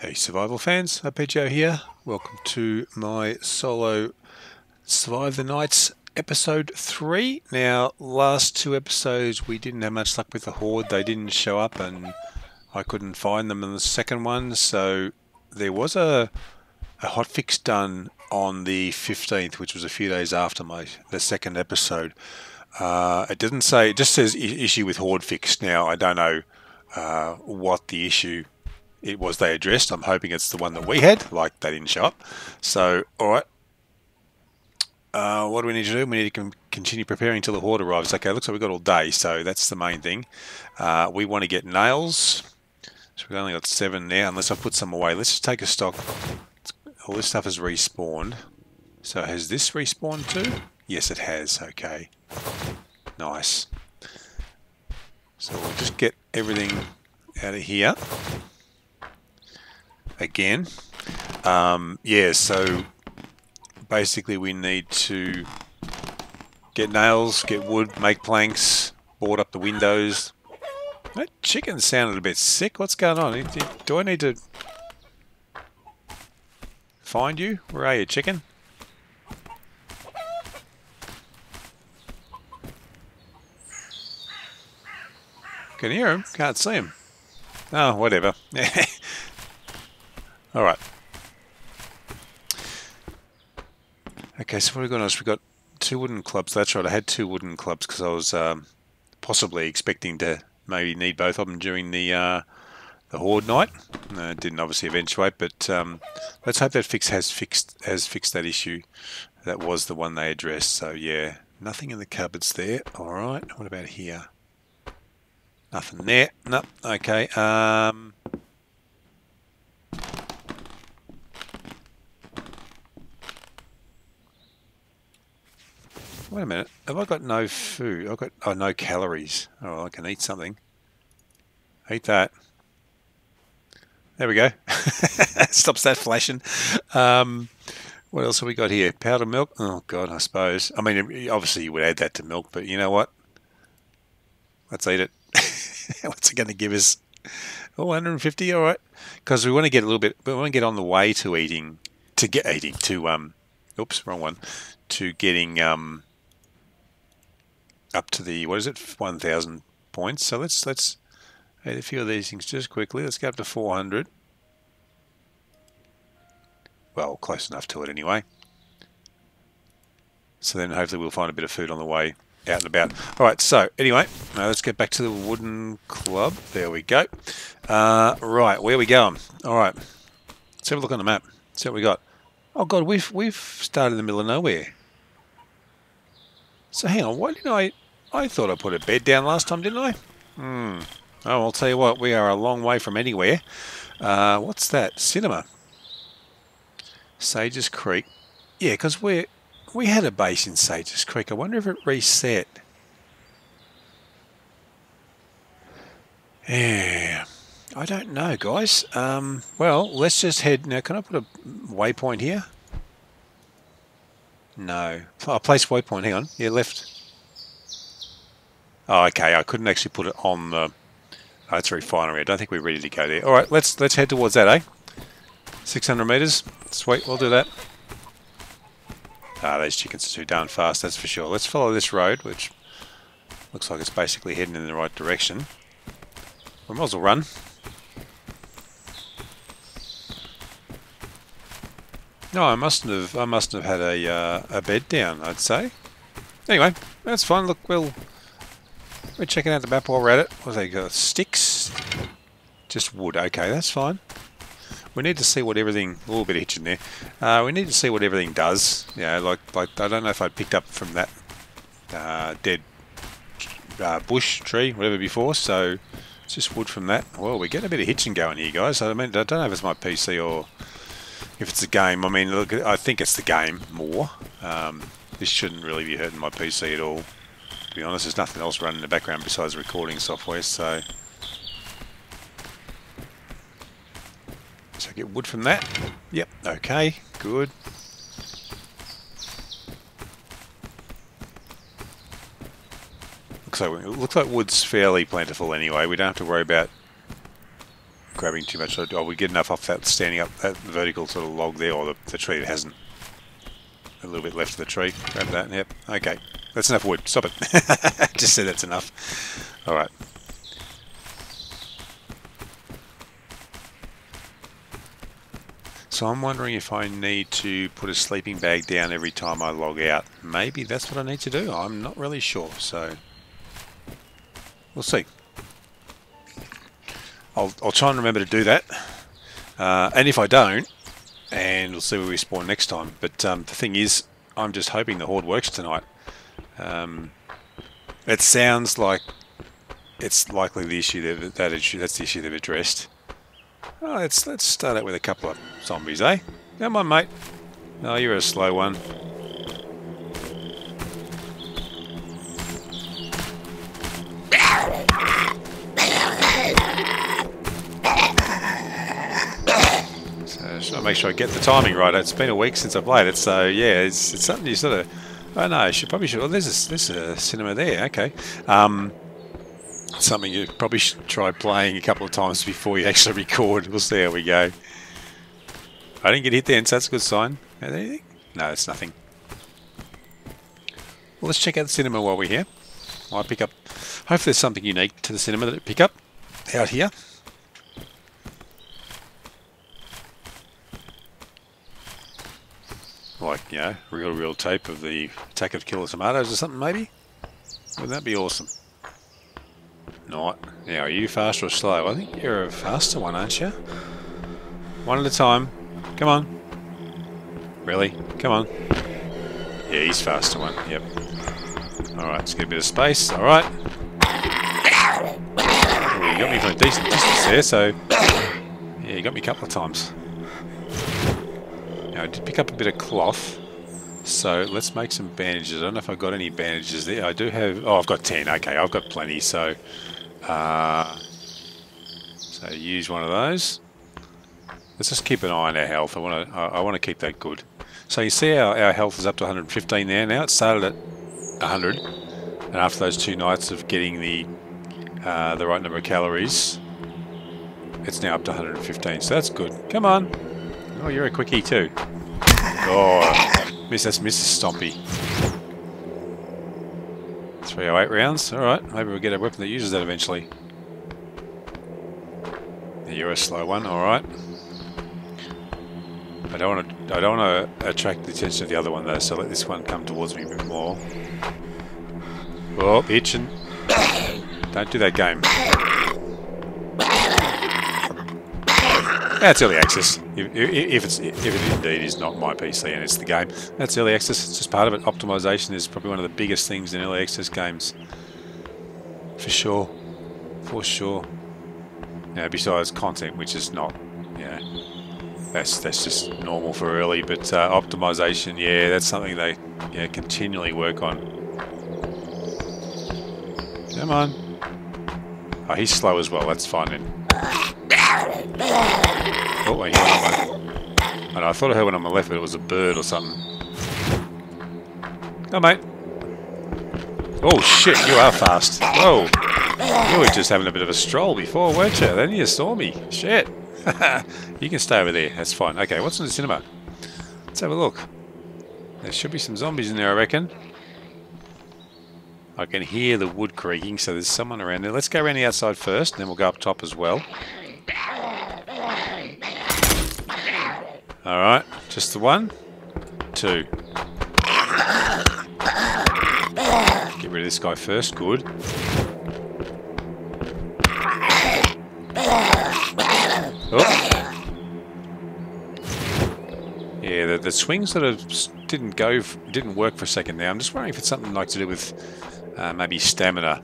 Hey survival fans, Arpeggio here. Welcome to my solo Survive the Nights episode 3. Now, last two episodes we didn't have much luck with the horde. They didn't show up and I couldn't find them in the second one. So there was a hotfix done on the 15th, which was a few days after the second episode. It doesn't say, it just says issue with horde fixed. Now, I don't know what the issue it was they addressed. I'm hoping it's the one that we had, like they didn't show up. So, alright. What do we need to do? We need to continue preparing till the horde arrives. Okay, looks like we've got all day, so that's the main thing. We want to get nails. So we've only got 7 now, unless I put some away. Let's just take a stock. All this stuff has respawned. So has this respawned too? Yes, it has. Okay. Nice. So we'll just get everything out of here. Again, yeah, so basically we need to get nails, get wood, make planks, board up the windows. That chicken sounded a bit sick. What's going on? Do I need to find you? Where are you, chicken? Can hear him, can't see him. Oh, whatever. All right. Okay, so what have we got else? We got 2 wooden clubs. That's right. I had 2 wooden clubs because I was possibly expecting to maybe need both of them during the horde night. No, it didn't obviously eventuate, but let's hope that fix has fixed that issue. That was the one they addressed. So yeah, nothing in the cupboards there. All right. What about here? Nothing there. No. Okay. Wait a minute, have I got no food? I've got, oh, no calories. Oh, I can eat something. Eat that. There we go. Stops that flashing. What else have we got here? Powdered milk? Oh, God, I suppose. I mean, obviously you would add that to milk, but you know what? Let's eat it. What's it going to give us? Oh, 150, all right. Because we want to get a little bit, but we want to get on the way to eating, oops, wrong one, to getting, up to the, what is it, 1,000 points. So let's add a few of these things just quickly. Let's go up to 400. Well, close enough to it anyway. So then hopefully we'll find a bit of food on the way out and about. All right, so anyway, now let's get back to the wooden club. There we go. Right, where are we going? All right, let's have a look on the map. See what we got. Oh, God, we've started in the middle of nowhere. So hang on, why didn't I thought I put a bed down last time, didn't I? Hmm. Oh, I'll tell you what, we are a long way from anywhere. What's that? Cinema. Sages Creek. Yeah, because we had a base in Sages Creek. I wonder if it reset. Yeah. I don't know, guys. Well, let's just head... Now, can I put a waypoint here? No. Oh, place waypoint. Hang on. Yeah, left. Oh, okay. I couldn't actually put it on the... Oh, it's a refinery. I don't think we're ready to go there. All right, let's head towards that, eh? 600 metres. Sweet, we'll do that. Ah, those chickens are too darn fast, that's for sure. Let's follow this road, which looks like it's basically heading in the right direction. We might as well run. No, I mustn't have had a bed down, I'd say. Anyway, that's fine. Look, we're checking out the map while we're at it. What have they got? Sticks? Just wood. Okay, that's fine. We need to see what everything... A little bit of hitch in there. We need to see what everything does. Yeah, like I don't know if I picked up from that dead bush, tree, whatever before, so it's just wood from that. Well, we're getting a bit of hitching going here, guys. I mean, I don't know if it's my PC or... If it's the game, I mean, look, I think it's the game more. This shouldn't really be hurting my PC at all. To be honest, there's nothing else running in the background besides recording software, so... So I get wood from that. Yep, okay, good. Looks like wood's fairly plentiful anyway. We don't have to worry about grabbing too much. Oh, we get enough off that standing up, that vertical sort of log there, or the tree that hasn't. A little bit left of the tree. Grab that, yep. Okay. That's enough wood. Stop it. Just said that's enough. Alright. So I'm wondering if I need to put a sleeping bag down every time I log out. Maybe that's what I need to do. I'm not really sure, so we'll see. I'll try and remember to do that. And if I don't, and we'll see where we spawn next time. But the thing is, I'm just hoping the horde works tonight. It sounds like it's likely the issue that's the issue they've addressed. Oh, let's start out with a couple of zombies, eh? Come on, mate. No, you're a slow one. So I'll make sure I get the timing right. It's been a week since I played it, so yeah, it's something you sort of. Oh no, I should probably should. Well, there's a cinema there. Okay. Something you probably should try playing a couple of times before you actually record. We'll see how we go. I didn't get hit then, so that's a good sign. Anything? No, it's nothing. Well, let's check out the cinema while we're here. I pick up. Hopefully, there's something unique to the cinema that I pick up out here. Like, you know, real tape of the Attack of Killer Tomatoes or something, maybe? Wouldn't that be awesome? Not. Now, are you fast or slow? I think you're a faster one, aren't you? One at a time. Come on. Really? Come on. Yeah, he's faster one. Yep. Alright, let's get a bit of space. Alright. You got me from a decent distance there, so... Yeah, you got me a couple of times. I did pick up a bit of cloth, so let's make some bandages. I don't know if I've got any bandages there. I do have... Oh, I've got 10. Okay, I've got plenty, so... so use one of those. Let's just keep an eye on our health. I want to keep that good. So you see our health is up to 115 there now. It started at 100, and after those two nights of getting the right number of calories, it's now up to 115, so that's good. Come on! Oh, you're a quickie too. Oh, that's Mrs. Stompy. 308 rounds. Alright, maybe we'll get a weapon that uses that eventually. Yeah, you're a slow one. Alright. I don't want to attract the attention of the other one though, so let this one come towards me a bit more. Oh, itching. Don't do that game. That's early access. If it indeed is not my PC and it's the game, that's early access. It's just part of it. Optimization is probably one of the biggest things in early access games, for sure. For sure. Now, besides content, which is not, you know, that's just normal for early. But optimization, yeah, that's something they continually work on. Come on. Oh, he's slow as well. That's fine then. Oh, I hear one. And I thought I heard one on my left, but it was a bird or something. Oh, mate. Oh, shit, you are fast. Whoa. You were just having a bit of a stroll before, weren't you? Then you saw me. Shit. You can stay over there. That's fine. Okay, what's in the cinema? Let's have a look. There should be some zombies in there, I reckon. I can hear the wood creaking, so there's someone around there. Let's go around the outside first, and then we'll go up top as well. Alright, just the one, two. Get rid of this guy first, good. Oh. Yeah, the swing sort of didn't work for a second there. I'm just wondering if it's something like to do with maybe stamina.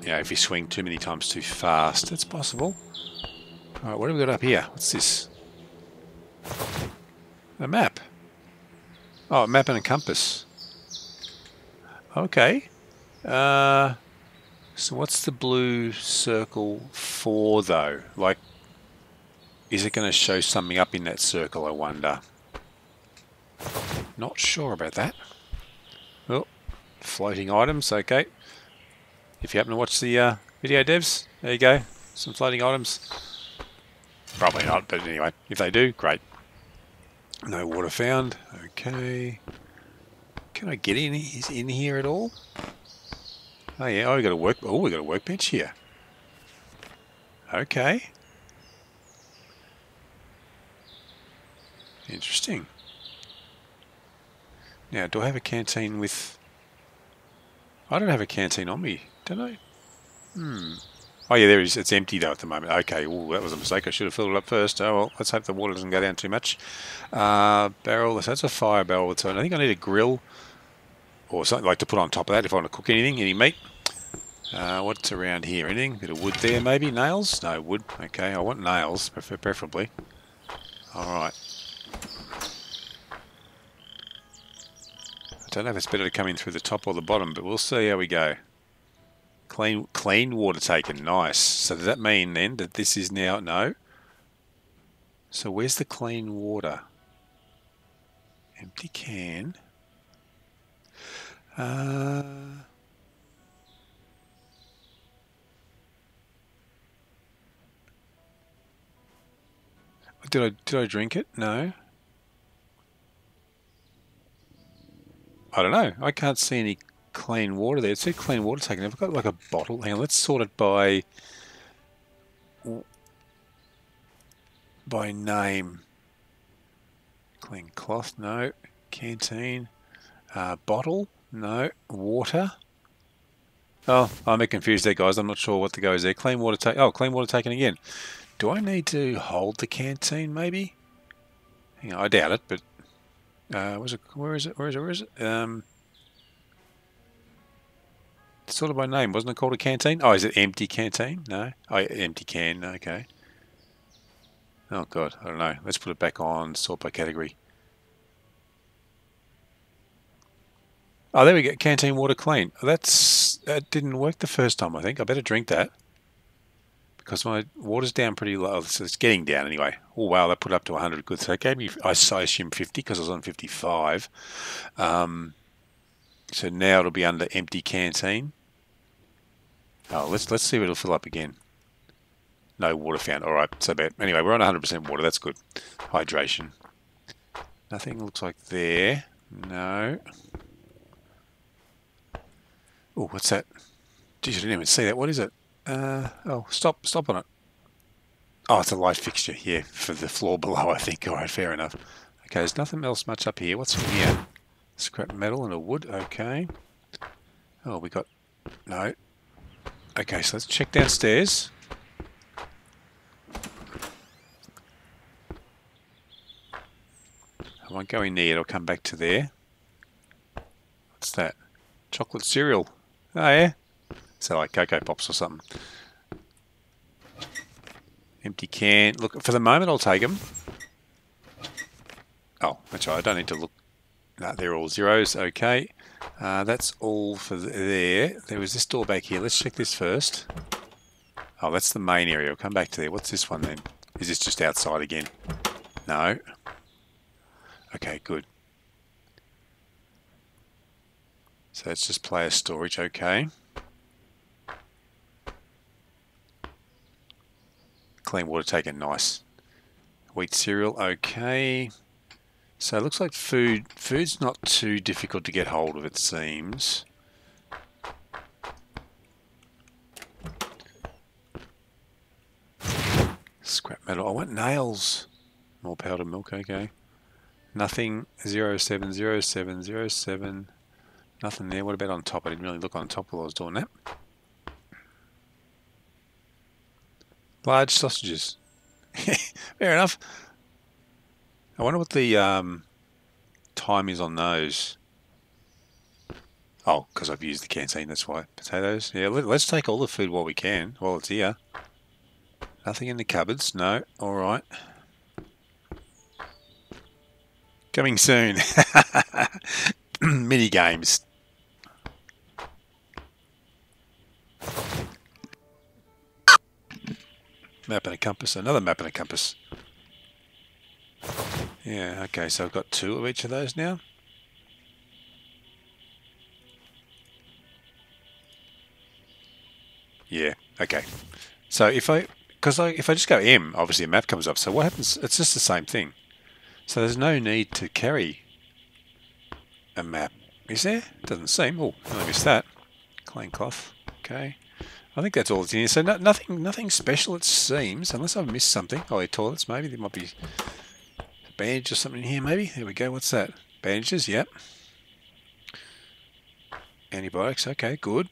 You know, if you swing too many times too fast, that's possible. Alright, what have we got up here? What's this? A map. Oh, a map and a compass. Okay. So what's the blue circle for, though? Like, is it going to show something up in that circle, I wonder? Not sure about that. Oh, floating items, okay. If you happen to watch the video, devs, there you go. Some floating items. Probably not, but anyway, if they do, great. No water found. Okay. Can I get in here at all? Oh yeah, oh, we got a work. Oh, we got a workbench here. Okay. Interesting. Now, do I have a canteen with? I don't have a canteen on me, don't I? Hmm. Oh yeah, there it is. It's empty though at the moment. Okay. Well, that was a mistake. I should have filled it up first. Oh well. Let's hope the water doesn't go down too much. Barrel. That's a fire barrel. So I think I need a grill or something like to put on top of that if I want to cook anything, any meat. What's around here? Anything? Bit of wood there, maybe. Nails? No wood. Okay. I want nails, preferably. All right. I don't know if it's better to come in through the top or the bottom, but we'll see how we go. Clean water taken. Nice. So does that mean then that this is now... No. So where's the clean water? Empty can. Did I drink it? No. I don't know. I can't see any clean water there. It said clean water taken. I've got like a bottle. Hang on, let's sort it by name. Clean cloth, no. Canteen. Bottle, no. Water. Oh, I'm a bit confused there, guys. I'm not sure what the go is there. Clean water taken. Oh, clean water taken again. Do I need to hold the canteen, maybe? Hang on, I doubt it, but... Where is it? Sort of by name. Wasn't it called a canteen? Oh, is it empty canteen? No. Oh, empty can. Okay. Oh, God. I don't know. Let's put it back on. Sort by category. Oh, there we go. Canteen water clean. Oh, that didn't work the first time, I think. I better drink that. Because my water's down pretty low, so it's getting down anyway. Oh wow, that put up to 100. Good, so it gave me, I assume 50 because I was on 55. So now it'll be under empty canteen. Oh, let's see if it'll fill up again. No water found. All right, so bad. Anyway, we're on 100% water. That's good. Hydration. Nothing looks like there. No. Oh, what's that? Geez, I didn't even see that. What is it? Oh, stop on it. Oh, it's a light fixture here, yeah, for the floor below, I think. All right, fair enough. Okay, there's nothing else much up here. What's in here? Scrap metal and a wood. Okay. Oh, we got... No. Okay, so let's check downstairs. I won't go in there. I'll come back to there. What's that? Chocolate cereal. Oh, yeah. So like Cocoa Pops or something. Empty can. Look, for the moment I'll take them. Oh, that's right. I don't need to look. No, they're all zeros. Okay. That's all for there. There was this door back here. Let's check this first. Oh, that's the main area. I'll come back to there. What's this one then? Is this just outside again? No. Okay, good. So that's just player storage. Okay. Clean water taken, nice. Wheat cereal, okay. So it looks like food. Food's not too difficult to get hold of, it seems. Scrap metal. I want nails. More powdered milk, okay. Nothing. 070707. Nothing there. What about on top? I didn't really look on top while I was doing that. Large sausages. Fair enough. I wonder what the time is on those. Oh, because I've used the canteen, that's why. Potatoes. Yeah, let's take all the food while we can, while it's here. Nothing in the cupboards. No. All right. Coming soon. Mini games. Map and a compass, another map and a compass. Yeah, okay, so I've got two of each of those now. Yeah, okay. So if I Because if I just go M, obviously a map comes up. So what happens? It's just the same thing. So there's no need to carry a map. Is there? Doesn't seem. Oh, I missed that. Clean cloth. Okay. I think that's all that's in here. So nothing special, it seems, unless I've missed something. Oh, toilets, maybe. There might be a bandage or something in here, maybe. There we go. What's that? Bandages, yep. Antibiotics, okay. Good.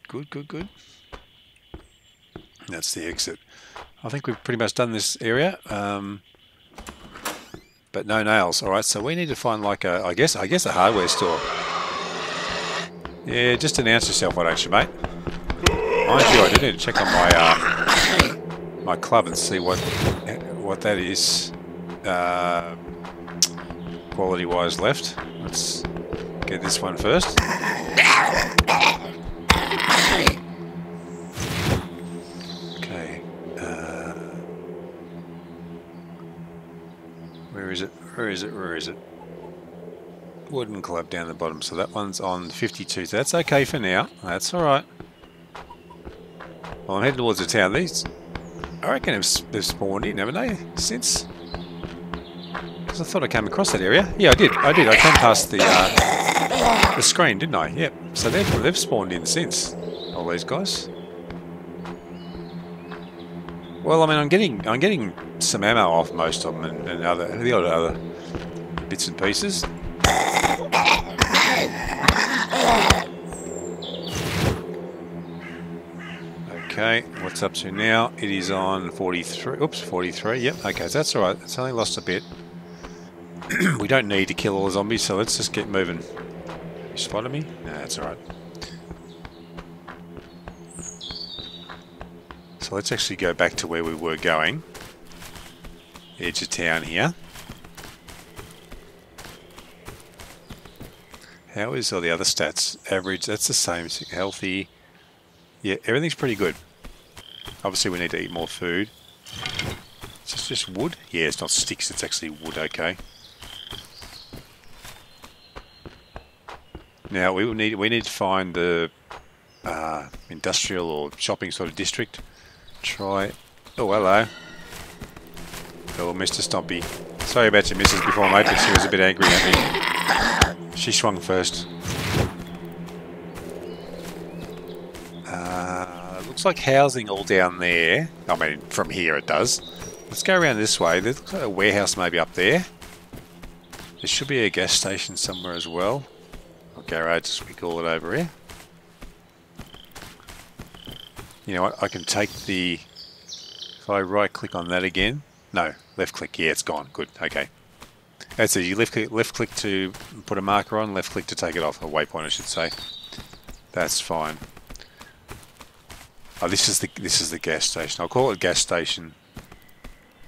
That's the exit. I think we've pretty much done this area. But no nails. All right, so we need to find like a, I guess a hardware store. Yeah, just announce yourself, why don't you, mate? Mind you, I do need to check on my my club and see what that is quality-wise left. Let's get this one first. Okay. Where is it? Wooden club down the bottom. So that one's on 52. So that's okay for now. That's all right. Well, I'm heading towards the town. These, I reckon, have spawned in, haven't they? Since, because I thought I came across that area. Yeah, I did. I came past the screen, didn't I? Yep. So they've spawned in since. All these guys. Well, I mean, I'm getting some ammo off most of them and the other bits and pieces. Okay, what's up to now? It is on 43. Oops, 43. Yep. Okay, so that's all right. It's only lost a bit. We don't need to kill all the zombies, so let's just get moving. You spotted me? No, that's all right. So let's actually go back to where we were going. Edge of town here. How is all the other stats? Average, that's the same. Healthy. Yeah, everything's pretty good. Obviously, we need to eat more food. Is this just wood? Yeah, it's not sticks, it's actually wood, okay. Now, we need to find the industrial or shopping sort of district. Try... Oh, hello. Oh, Mr. Stompy. Sorry about your missus before, mate, but she was a bit angry at me. She swung first. Looks like housing all down there. I mean, from here it does. Let's go around this way. There looks like a warehouse maybe up there. There should be a gas station somewhere as well. Or garage, as we call it over here. You know what? I can take the... If I right click on that again. No, left click. Yeah, it's gone. Good. Okay. That's it. You left click to put a marker on, left click to take it off. A waypoint, I should say. That's fine. Oh, this is the gas station. I'll call it a gas station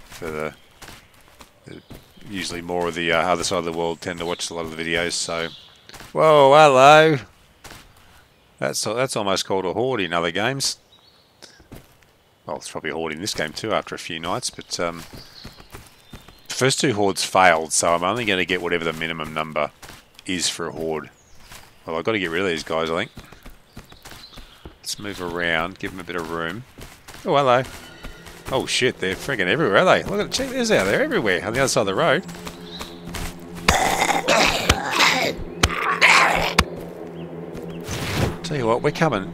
for the usually more of the other side of the world tend to watch a lot of the videos. So, whoa, hello. That's almost called a horde in other games. Well, it's probably a horde in this game too after a few nights. But the first two hordes failed, so I'm only going to get whatever the minimum number is for a horde. Well, I've got to get rid of these guys, I think. Let's move around, give them a bit of room. Oh, hello. Oh shit, they're freaking everywhere, are they? Look at it, check this out, they're everywhere on the other side of the road. Tell you what, we're coming.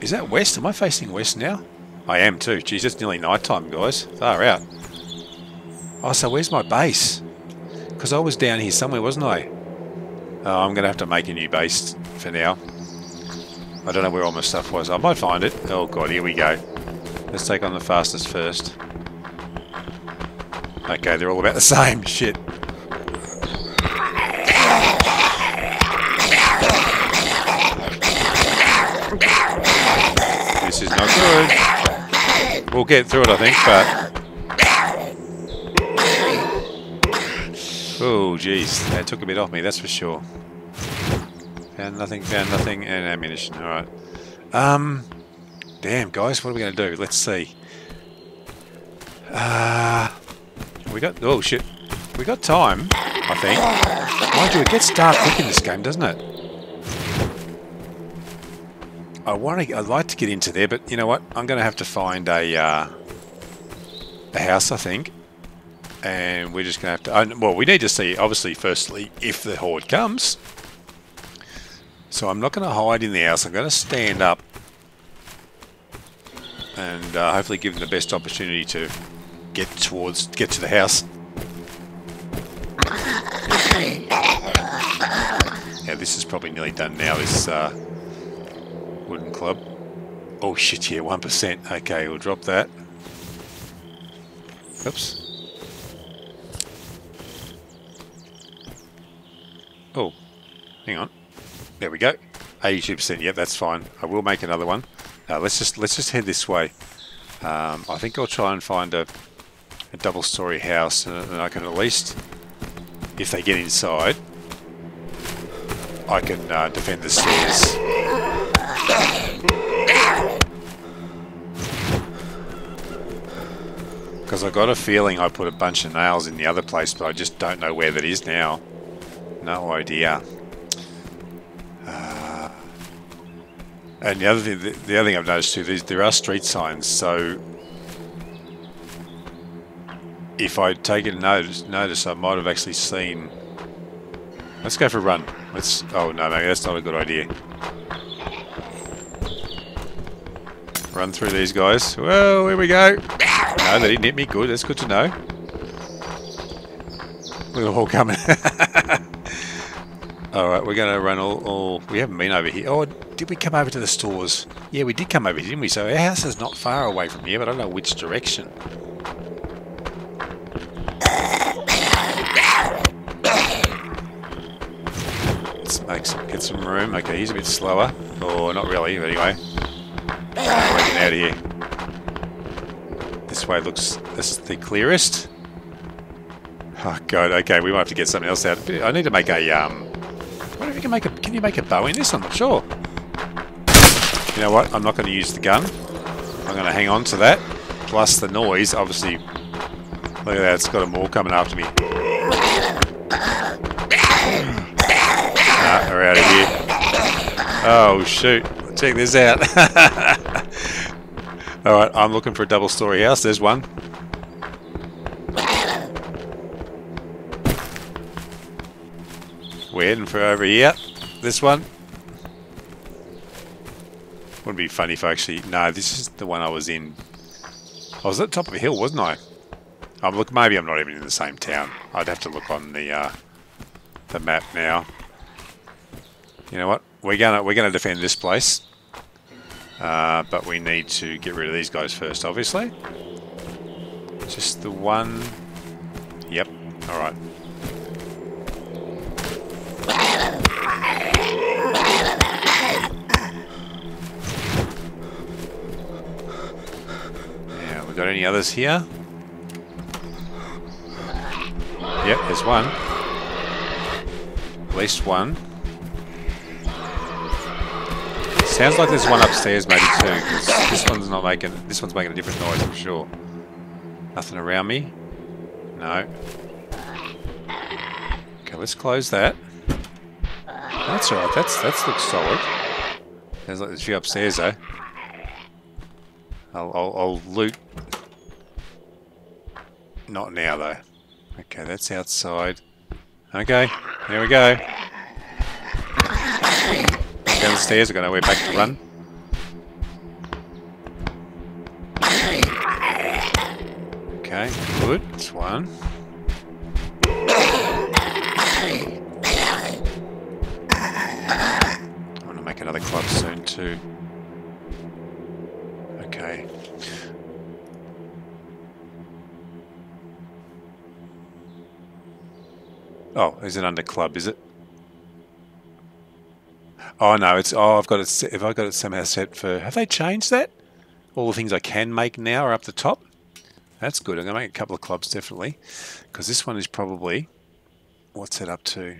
Is that west? Am I facing west now? I am too. Jeez, it's nearly night time, guys. Far out. Oh, so where's my base? Because I was down here somewhere, wasn't I? Oh, I'm going to have to make a new base for now. I don't know where all my stuff was. I might find it. Oh god, here we go. Let's take on the fastest first. Okay, they're all about the same. Shit. This is not good. We'll get through it, I think, but... Oh, jeez. That took a bit off me, that's for sure. Found nothing, and ammunition. Alright. Damn, guys, what are we going to do? Let's see. Oh, shit. We got time, I think. Mind you, it gets dark quick in this game, doesn't it? I'd like to get into there, but you know what? I'm going to have to find a... the house, I think. And we're just going to have to... Well, we need to see, obviously, firstly, if the horde comes. So I'm not going to hide in the house. I'm going to stand up. And hopefully give them the best opportunity to get to the house. Yeah, this is probably nearly done now, this wooden club. Oh shit, yeah, 1%. Okay, we'll drop that. Oops. Oh, hang on. There we go. 82%. Yep, that's fine. I will make another one. Now let's just head this way. I think I'll try and find a double-story house, and I can at least, if they get inside, I can defend the stairs. Because I got a feeling I put a bunch of nails in the other place, but I just don't know where that is now. No idea. And the other thing I've noticed too is there are street signs. So if I'd taken notice, I might have actually seen. Let's go for a run. Let's. Oh no, maybe that's not a good idea. Run through these guys. Well, here we go. No, they didn't hit me. Good. That's good to know. Look at them all coming. All right, we're going to run all. We haven't been over here. Oh. Did we come over to the stores? Yeah, we did come over here, didn't we? So our house is not far away from here, but I don't know which direction. Let's get some room. Okay, he's a bit slower. Or not really, but anyway. We're getting out of here. This way looks... This is the clearest. Oh, God. Okay, we might have to get something else out. I need to make a... I wonder if you can make a... Can you make a bow in this? I'm not sure. You know what? I'm not going to use the gun. I'm going to hang on to that. Plus the noise, obviously. Look at that, it's got them all coming after me. Ah, we're out of here. Oh, shoot. Check this out. Alright, I'm looking for a double-story house. There's one. We're heading for over here. This one. Wouldn't be funny if I actually... No, this is the one I was in. I was at the top of a hill, wasn't I? Look, maybe I'm not even in the same town. I'd have to look on the map now. You know what? We're gonna defend this place, but we need to get rid of these guys first, obviously. Just the one. Yep. All right. Got any others here? Yep, there's one. At least one. Sounds like there's one upstairs, maybe too. This one's not making. This one's making a different noise, I'm sure. Nothing around me. No. Okay, let's close that. That's alright. That looks solid. Sounds like there's a few upstairs though. I'll loot. Not now, though. Okay, that's outside. Okay, there we go. Downstairs, I've got nowhere back to run. Okay, good. That's one. I'm going to make another club soon, too. Okay. Oh, is it under club? Is it? Oh no, it's. Oh, I've got it. If I got it somehow set for. Have they changed that? All the things I can make now are up the top. That's good. I'm gonna make a couple of clubs definitely, because this one is probably. What's it up to?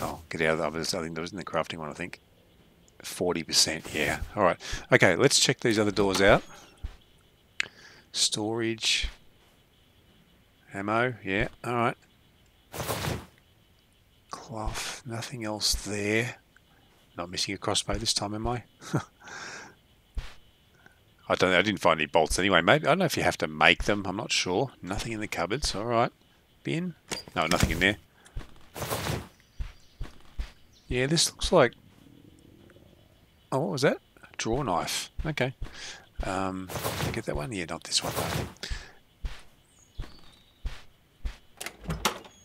Oh, get out of this. I think there was in the crafting one. I think. 40%, yeah. Alright. Okay, let's check these other doors out. Storage. Ammo, yeah, alright. Cloth, nothing else there. Not missing a crossbow this time, am I? I don't know. I didn't find any bolts anyway. Maybe I don't know if you have to make them. I'm not sure. Nothing in the cupboards. All right. Bin? No, nothing in there. Yeah, this looks like... Oh, what was that? A draw knife. Okay. Did I get that one? Yeah, not this one though.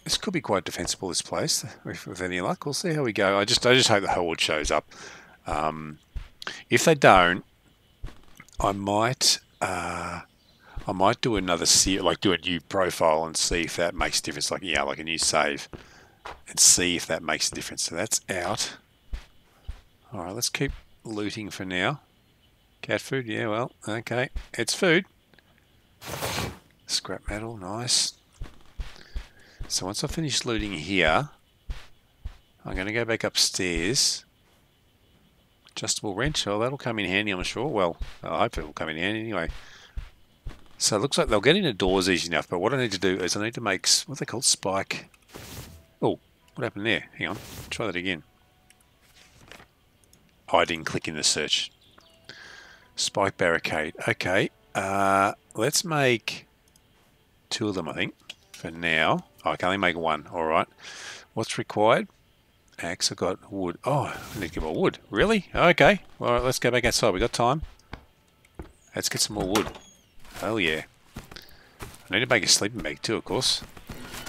This could be quite defensible, this place, with any luck. We'll see how we go. I just hope the horde shows up. If they don't, I might do another save, like do a new profile and see if that makes a difference. Like, yeah, like a new save and see if that makes a difference. So that's out. All right, let's keep looting for now. Cat food, yeah, well, okay. It's food. Scrap metal, nice. So once I finish looting here, I'm going to go back upstairs. Adjustable wrench, oh, that'll come in handy, I'm sure. Well, I hope it will come in handy anyway. So it looks like they'll get into doors easy enough, but what I need to do is I need to make, what are they called, spike. Oh, what happened there? Hang on, try that again. Oh, I didn't click in the search. Spike barricade. Okay, let's make two of them, I think, for now. Oh, I can only make one. All right. What's required? Axe. I've got wood. Oh, I need to get more wood. Really? Okay. All right, let's go back outside. We've got time. Let's get some more wood. Oh, yeah. I need to make a sleeping bag too, of course.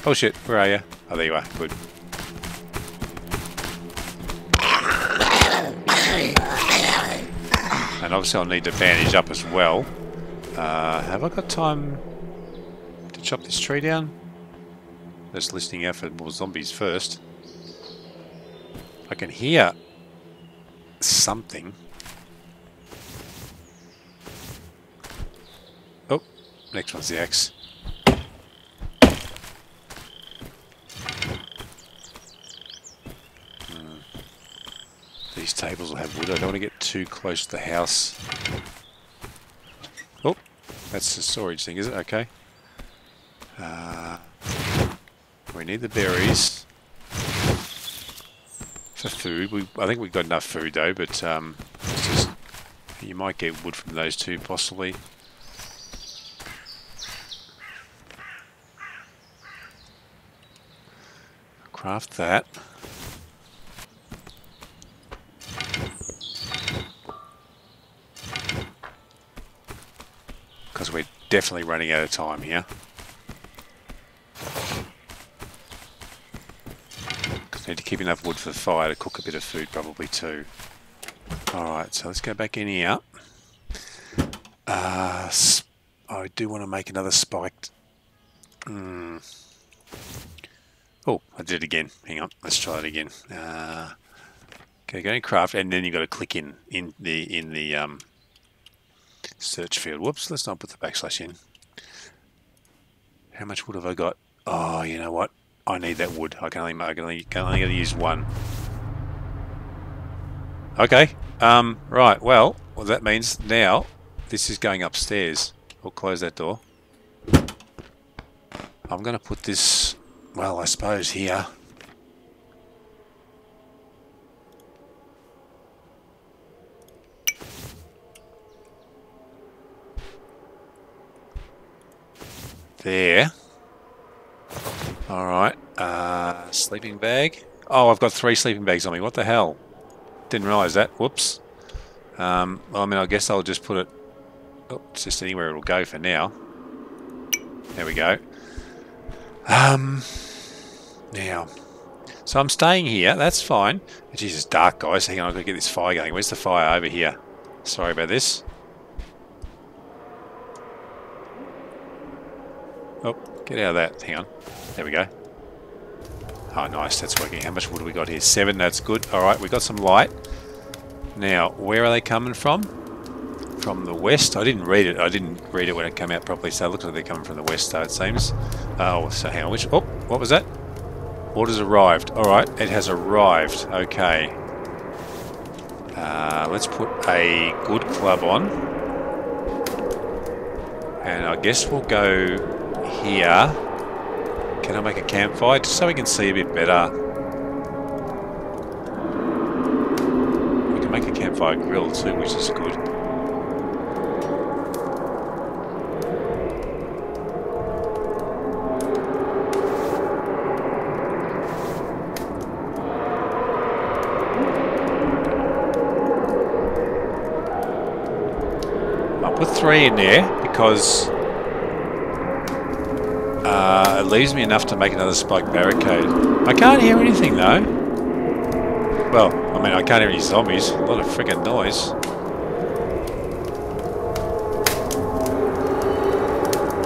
Oh, shit. Where are you? Oh, there you are. Good. And obviously I'll need to bandage up as well. Have I got time to chop this tree down? Just listening out for more zombies first. I can hear something. Oh, next one's the axe. These tables will have wood. I don't want to get too close to the house. Oh, that's the storage thing, is it? Okay. We need the berries for food. I think we've got enough food though, but it's just, you might get wood from those two possibly. Craft that. Because we're definitely running out of time here. Need to keep enough wood for the fire to cook a bit of food probably too. Alright, so let's go back in here. I do want to make another spiked... Oh, I did it again. Hang on, let's try it again. Okay, go and craft, and then you've got to click in the search field. Whoops, let's not put the backslash in. How much wood have I got? Oh, you know what? I need that wood. I can only use one. Okay. Right, well that means now this is going upstairs. We'll close that door. I'm gonna put this, well, I suppose here. There. Alright, sleeping bag. Oh, I've got 3 sleeping bags on me. What the hell? Didn't realise that. Whoops. I mean, I guess I'll just put it... Oh, it's just anywhere it'll go for now. There we go. Now. So I'm staying here. That's fine. Jeez, it's dark, guys. Hang on, I've got to get this fire going. Where's the fire? Over here. Sorry about this. Oh, get out of that. Hang on. There we go. Oh, nice. That's working. How much wood have we got here? 7. That's good. All right. We got some light. Now, where are they coming from? From the west. I didn't read it. I didn't read it when it came out properly, so it looks like they're coming from the west, though, it seems. Oh, so hang on. Oh, what was that? Order's arrived. All right. It has arrived. Okay. Let's put a good club on. And I guess we'll go here. Can I make a campfire just so we can see a bit better? We can make a campfire grill too, which is good. 3 in there because it leaves me enough to make another spike barricade. I can't hear anything though. Well, I mean, I can't hear any zombies. A lot of freaking noise.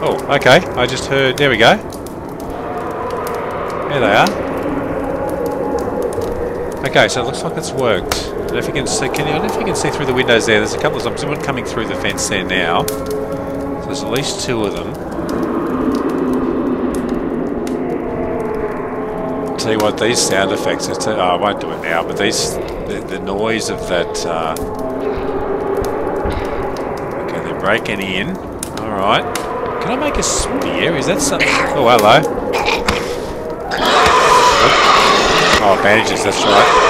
Oh, okay. I just heard. There we go. There they are. Okay, so it looks like it's worked. I don't know if you can see. I don't know if you can see through the windows there. There's a couple of zombies. Someone coming through the fence there now. So there's at least 2 of them. I'll tell you what, these sound effects. Oh, I won't do it now. But these, the noise of that. Okay, they're breaking in. All right. Can I make a spear? Is that something? Oh, hello. Oh, bandages, that's right.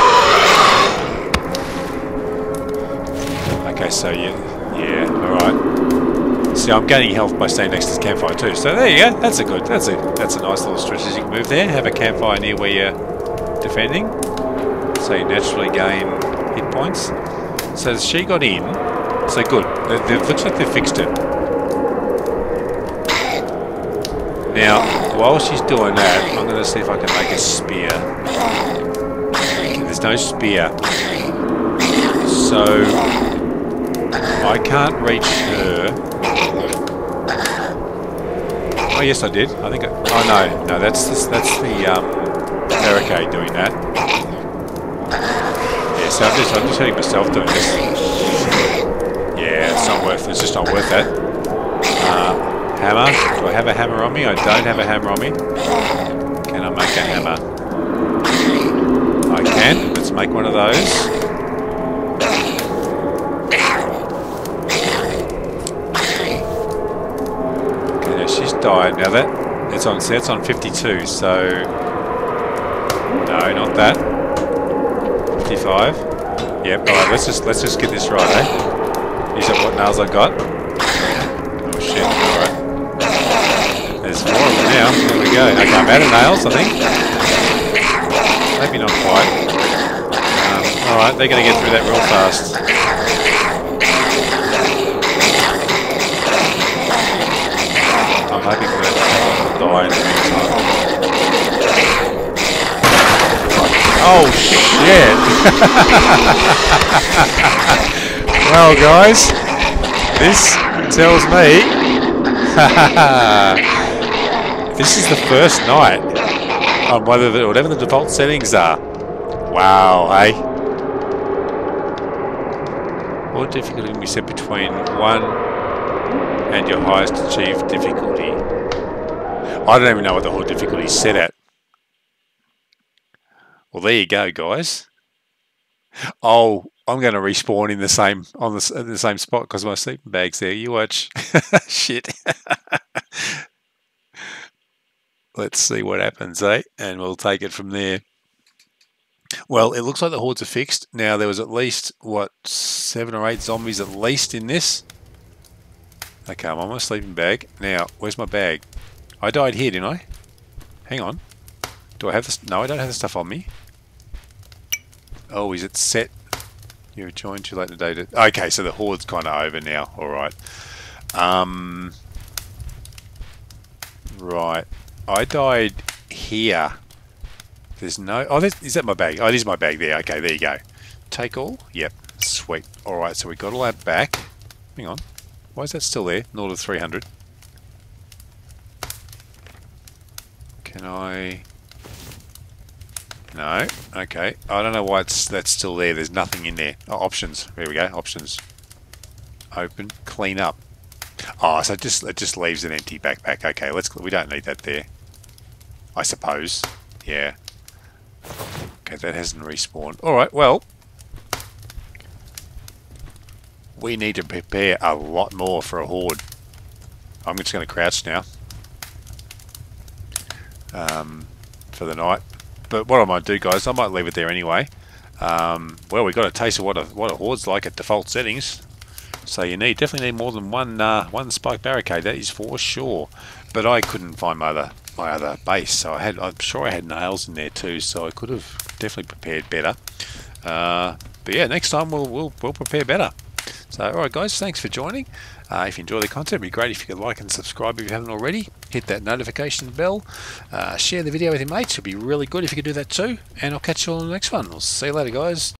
Okay, so yeah, alright. See, I'm gaining health by staying next to this campfire too, so there you go. That's a good, that's a nice little strategic move there. Have a campfire near where you're defending, so you naturally gain hit points. So she got in, so good. It looks like they fixed it. Now, while she's doing that, I'm going to see if I can make a spear. There's no spear. So, I can't reach her. Oh, yes I did. I think I... Oh, no. No, that's the barricade doing that. Yeah, so I'm just hurting myself doing this. Yeah, it's just not worth that. Hammer? Do I have a hammer on me? I don't have a hammer on me. Can I make a hammer? I can. Let's make one of those. Okay, now she's died. Now that's on 52, so no, not that. 55. Yep, alright, let's just get this right, eh? Use up what nails I've got. Oh shit, alright. There's 4 of them now. There we go. Okay, I'm out of nails, I think. Maybe not quite. Alright, they're going to get through that real fast. I'm hoping that they'll die in the meantime. Oh, shit! Well, guys, this tells me... Hahaha! This is the first night on whatever the default settings are. Wow, eh? What difficulty can we set between 1 and your highest achieved difficulty? I don't even know what the whole difficulty is set at. Well, there you go, guys. Oh, I'm going to respawn in the same in the same spot because my sleeping bag's there. You watch. Shit. Let's see what happens, eh? And we'll take it from there. Well, it looks like the hordes are fixed. Now, there was at least, what, 7 or 8 zombies at least in this? Okay, I'm on my sleeping bag. Now, where's my bag? I died here, didn't I? Hang on. Do I have this? No, I don't have the stuff on me. Oh, is it set? You're joined too late in the day to... Okay, so the horde's kind of over now. All right. Right. I died here. There's no... Oh, is that my bag? Oh, it is my bag there. Okay, there you go. Take all? Yep. Sweet. Alright, so we got all that back. Hang on. Why is that still there? North of 300. Can I... No. Okay. I don't know why that's still there. There's nothing in there. Oh, options. There we go. Options. Open. Clean up. Oh, so it just leaves an empty backpack. Okay, we don't need that there. I suppose. Yeah. Okay, that hasn't respawned. Alright, well. We need to prepare a lot more for a horde. I'm just going to crouch now. For the night. But what I might do, guys, I might leave it there anyway. Well, we got a taste of what a horde's like at default settings. So you definitely need more than one spike barricade, that is for sure. But I couldn't find my other base, so I'm sure I had nails in there too, so I could have definitely prepared better. But yeah, next time we'll prepare better. So, alright guys, thanks for joining. If you enjoy the content, it'd be great if you could like and subscribe if you haven't already. Hit that notification bell. Share the video with your mates. It'd be really good if you could do that too. And I'll catch you all on the next one. I'll see you later, guys.